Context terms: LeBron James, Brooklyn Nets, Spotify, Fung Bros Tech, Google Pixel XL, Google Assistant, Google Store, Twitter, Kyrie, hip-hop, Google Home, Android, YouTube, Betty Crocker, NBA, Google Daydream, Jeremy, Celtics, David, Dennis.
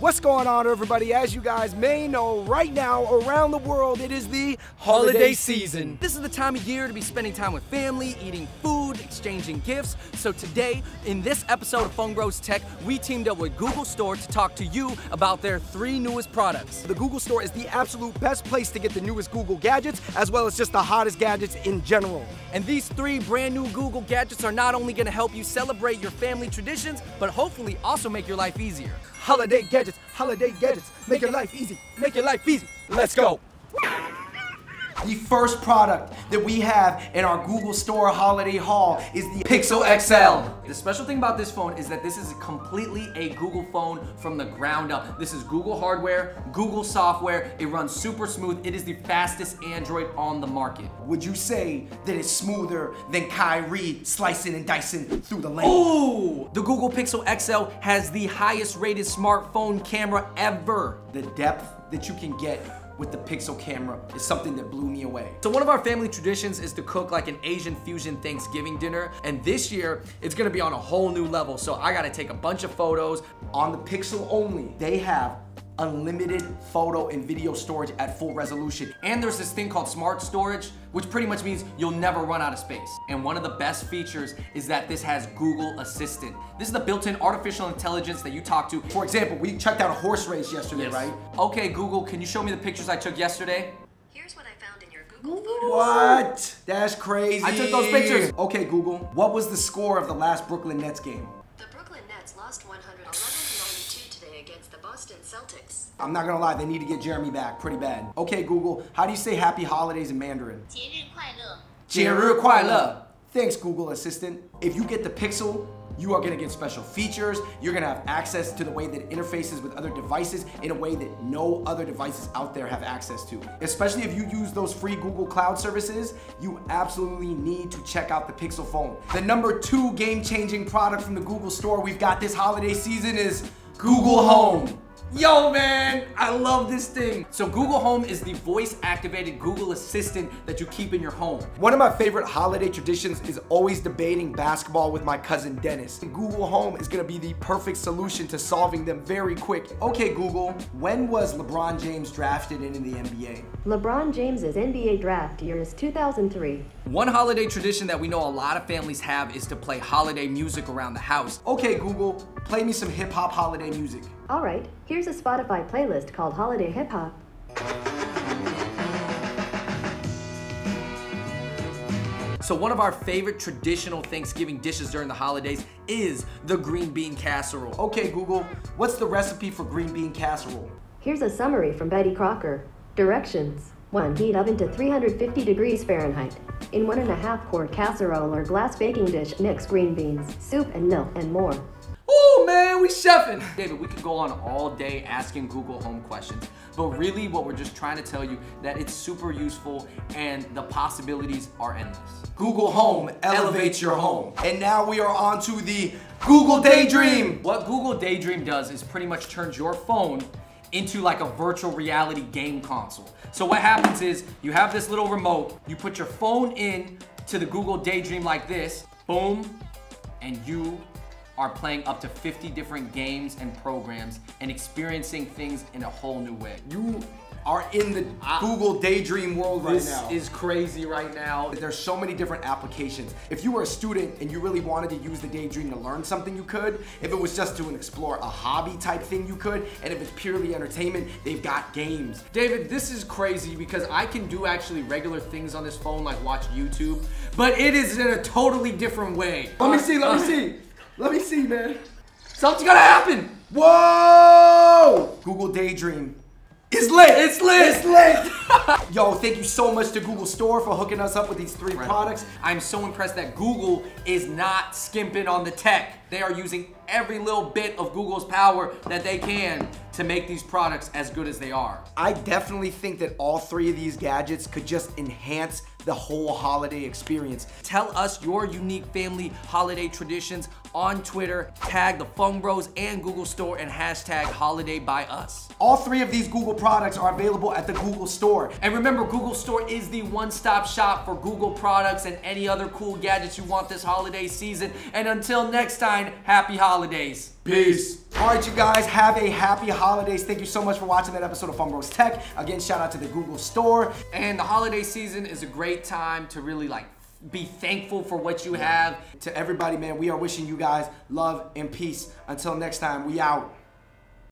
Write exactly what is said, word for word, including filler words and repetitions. What's going on, everybody? As you guys may know, right now around the world it is the holiday, holiday season. season. This is the time of year to be spending time with family, eating food, exchanging gifts. So today, in this episode of Fung Bros Tech, we teamed up with Google Store to talk to you about their three newest products. The Google Store is the absolute best place to get the newest Google gadgets, as well as just the hottest gadgets in general. And these three brand new Google gadgets are not only gonna help you celebrate your family traditions, but hopefully also make your life easier. Holiday gadgets, holiday gadgets, make your life easy, make your life easy. Let's go. The first product that we have in our Google Store holiday haul is the Pixel X L. The special thing about this phone is that this is completely a Google phone from the ground up. This is Google hardware, Google software. It runs super smooth. It is the fastest Android on the market. Would you say that it's smoother than Kyrie slicing and dicing through the lane? Ooh! The Google Pixel X L has the highest rated smartphone camera ever. The depth that you can get with the Pixel camera is something that blew me away. So one of our family traditions is to cook like an Asian fusion Thanksgiving dinner, and this year it's gonna be on a whole new level. So I gotta take a bunch of photos. On the Pixel only, they have unlimited photo and video storage at full resolution. And there's this thing called smart storage, which pretty much means you'll never run out of space. And one of the best features is that this has Google Assistant. This is the built-in artificial intelligence that you talk to. For example, we checked out a horse race yesterday, yes. Right? Okay, Google, can you show me the pictures I took yesterday? Here's what I found in your Google Photos. What? That's crazy. I took those pictures. Okay, Google, what was the score of the last Brooklyn Nets game? The Brooklyn Nets lost one eleven to ninety-two today against the Boston Celtics. I'm not gonna lie, they need to get Jeremy back pretty bad. Okay, Google, how do you say happy holidays in Mandarin? 节日快乐. 节日快乐. Thanks, Google Assistant. If you get the Pixel, you are gonna get special features. You're gonna have access to the way that it interfaces with other devices in a way that no other devices out there have access to. Especially if you use those free Google Cloud services, you absolutely need to check out the Pixel phone. The number two game-changing product from the Google Store we've got this holiday season is Google Home. Yo, man, I love this thing. So Google Home is the voice-activated Google Assistant that you keep in your home. One of my favorite holiday traditions is always debating basketball with my cousin Dennis. Google Home is gonna be the perfect solution to solving them very quick. Okay, Google, when was LeBron James drafted into the N B A? LeBron James's N B A draft year is two thousand three. One holiday tradition that we know a lot of families have is to play holiday music around the house. Okay, Google, play me some hip-hop holiday music. All right, here's a Spotify playlist called Holiday Hip Hop. So one of our favorite traditional Thanksgiving dishes during the holidays is the green bean casserole. Okay, Google, what's the recipe for green bean casserole? Here's a summary from Betty Crocker. Directions. One, heat oven to three hundred fifty degrees Fahrenheit. In one and a half quart casserole or glass baking dish, mix green beans, soup and milk and more. Ooh, man, we chefing. David, we could go on all day asking Google Home questions, but really what we're just trying to tell you that it's super useful and the possibilities are endless. Google Home elevates your home. And now we are on to the Google Daydream. What Google Daydream does is pretty much turns your phone into like a virtual reality game console. So what happens is you have this little remote, you put your phone in to the Google Daydream like this, boom, and you are playing up to fifty different games and programs and experiencing things in a whole new way. You are in the I, Google Daydream world right now. This is crazy right now. There's so many different applications. If you were a student and you really wanted to use the Daydream to learn something, you could. If it was just to explore a hobby type thing, you could. And if it's purely entertainment, they've got games. David, this is crazy because I can do actually regular things on this phone like watch YouTube, but it is in a totally different way. Let me see, let me see. Let me see, man. Something's gonna happen. Whoa! Google Daydream. It's lit. It's lit. It's lit. Yo, thank you so much to Google Store for hooking us up with these three right. products. I'm so impressed that Google is not skimping on the tech. They are using every little bit of Google's power that they can to make these products as good as they are. I definitely think that all three of these gadgets could just enhance the whole holiday experience. Tell us your unique family holiday traditions on Twitter, tag the Fung Bros and Google Store, and hashtag holiday by us. All three of these Google products are available at the Google Store. And remember, Google Store is the one-stop shop for Google products and any other cool gadgets you want this holiday season. And until next time, happy holidays. Peace. All right, you guys, have a happy holidays. Thank you so much for watching that episode of Fung Bros Tech. Again, shout out to the Google Store. And the holiday season is a great time to really like be thankful for what you have. To everybody, man, we are wishing you guys love and peace. Until next time, we out.